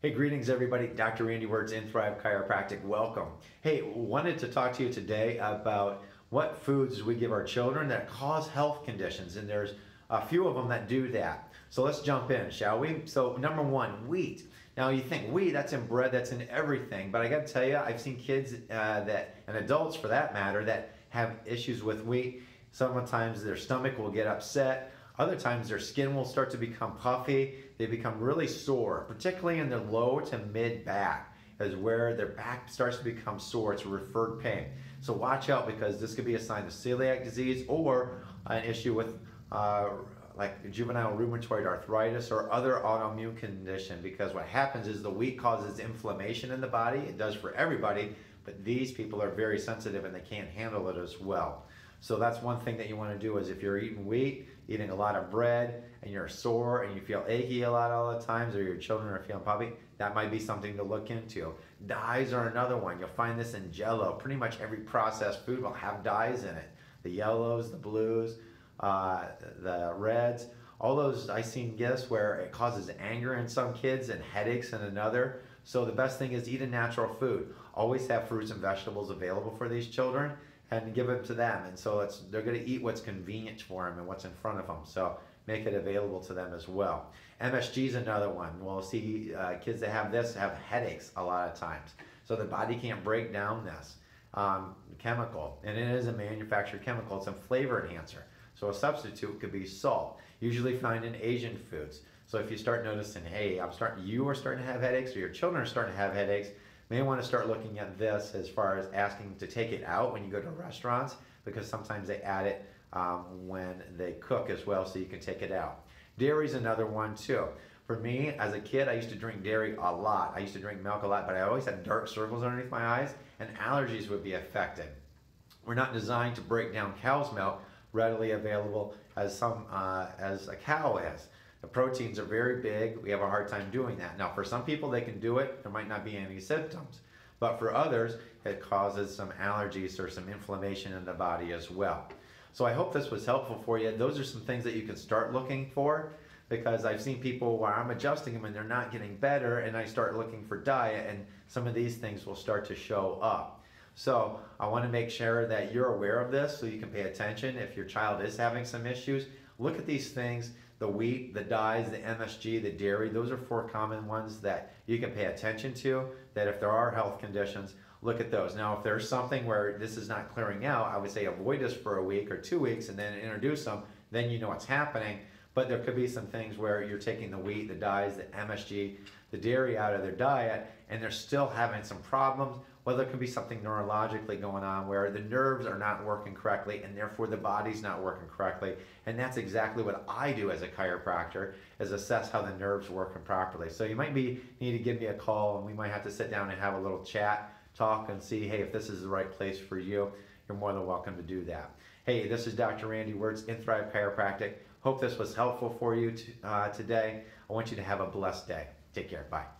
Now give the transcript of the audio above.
Hey, greetings everybody. Dr. Randy Wurts, inThrive Chiropractic. Welcome. Hey, wanted to talk to you today about what foods we give our children that cause health conditions, and there's a few of them that do that. So let's jump in, shall we? So number one, wheat. Now you think wheat, that's in bread, that's in everything, but I gotta tell you, I've seen kids and adults for that matter that have issues with wheat. Sometimes their stomach will get upset. Other times their skin will start to become puffy. They become really sore, particularly in their low to mid back is where their back starts to become sore. It's referred pain. So watch out, because this could be a sign of celiac disease or an issue with like juvenile rheumatoid arthritis or other autoimmune condition, because what happens is the wheat causes inflammation in the body. It does for everybody, but these people are very sensitive and they can't handle it as well. So that's one thing that you want to do is if you're eating wheat, eating a lot of bread, and you're sore and you feel achy a lot all the times, or your children are feeling puffy, that might be something to look into. Dyes are another one. You'll find this in Jell-O. Pretty much every processed food will have dyes in it. The yellows, the blues, the reds, all those. I've seen gifts where it causes anger in some kids and headaches in another. So the best thing is eat a natural food. Always have fruits and vegetables available for these children, and give it to them. And so they're gonna eat what's convenient for them and what's in front of them. So make it available to them as well. MSG is another one. We'll see kids that have this have headaches a lot of times. So the body can't break down this chemical. And it is a manufactured chemical. It's a flavor enhancer. So a substitute could be salt, usually found in Asian foods. So if you start noticing, hey, you are starting to have headaches, or your children are starting to have headaches, may want to start looking at this as far as asking to take it out when you go to restaurants, because sometimes they add it when they cook as well, so you can take it out. Dairy is another one too. For me, as a kid, I used to drink dairy a lot. I used to drink milk a lot, but I always had dark circles underneath my eyes, and allergies would be affected. We're not designed to break down cow's milk readily available as a cow is. The proteins are very big. We have a hard time doing that. Now, for some people, they can do it. There might not be any symptoms. But for others, it causes some allergies or some inflammation in the body as well. So I hope this was helpful for you. Those are some things that you can start looking for, because I've seen people where I'm adjusting them and they're not getting better, and I start looking for diet, and some of these things will start to show up. So I want to make sure that you're aware of this so you can pay attention. If your child is having some issues, look at these things. The wheat, the dyes, the MSG, the dairy, those are four common ones that you can pay attention to, that if there are health conditions, look at those. Now, if there's something where this is not clearing out, I would say avoid this for a week or 2 weeks and then introduce them, then you know what's happening. But there could be some things where you're taking the wheat, the dyes, the MSG, the dairy out of their diet, and they're still having some problems. Well, there could be something neurologically going on where the nerves are not working correctly, and therefore the body's not working correctly. And that's exactly what I do as a chiropractor, is assess how the nerves working properly. So you might need to give me a call, and we might have to sit down and have a little chat, talk, and see, hey, if this is the right place for you. You're more than welcome to do that. Hey, this is Dr. Randy Wurts, inThrive Chiropractic. Hope this was helpful for you today. I want you to have a blessed day. Take care. Bye.